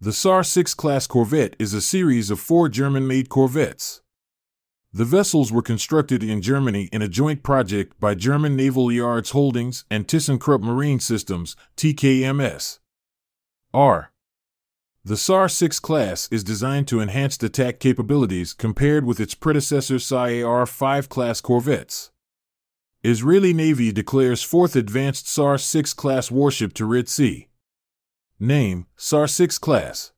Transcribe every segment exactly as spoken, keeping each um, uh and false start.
The Sa'ar six class corvette is a series of four German-made corvettes. The vessels were constructed in Germany in a joint project by German Naval Yards Holdings and ThyssenKrupp Marine Systems, T K M S. R. The Sa'ar six class is designed to enhance attack capabilities compared with its predecessor Sa'ar five class corvettes. Israeli Navy declares fourth advanced Sa'ar six class warship to Red Sea. Name, Sa'ar six class.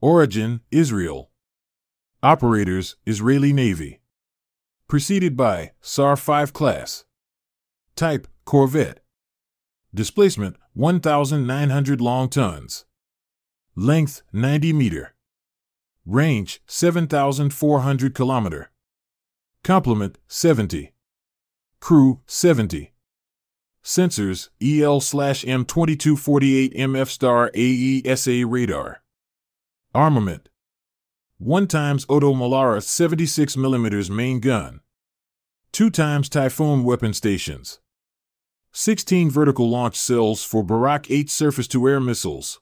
Origin, Israel. Operators, Israeli Navy. Preceded by Sa'ar five class. Type, corvette. Displacement, one thousand nine hundred long tons. Length, ninety meter. Range, seven thousand four hundred kilometer. Complement, seventy. Crew, seventy. Sensors, E L M twenty-two forty-eight M F Star A E S A radar. Armament. one times Oto Melara seventy-six millimeter main gun. two times Typhoon weapon stations. sixteen vertical launch cells for Barak eight surface-to-air missiles.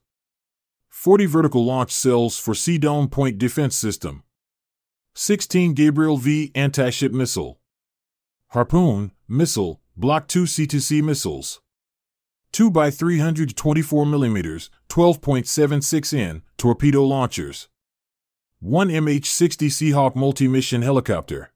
forty vertical launch cells for Sea Dome point defense system. sixteen Gabriel five anti-ship missile. Harpoon missile, Block two C two C missiles. two by three hundred twenty-four millimeter, twelve point seven six inch torpedo launchers. one M H sixty Seahawk multi-mission helicopter.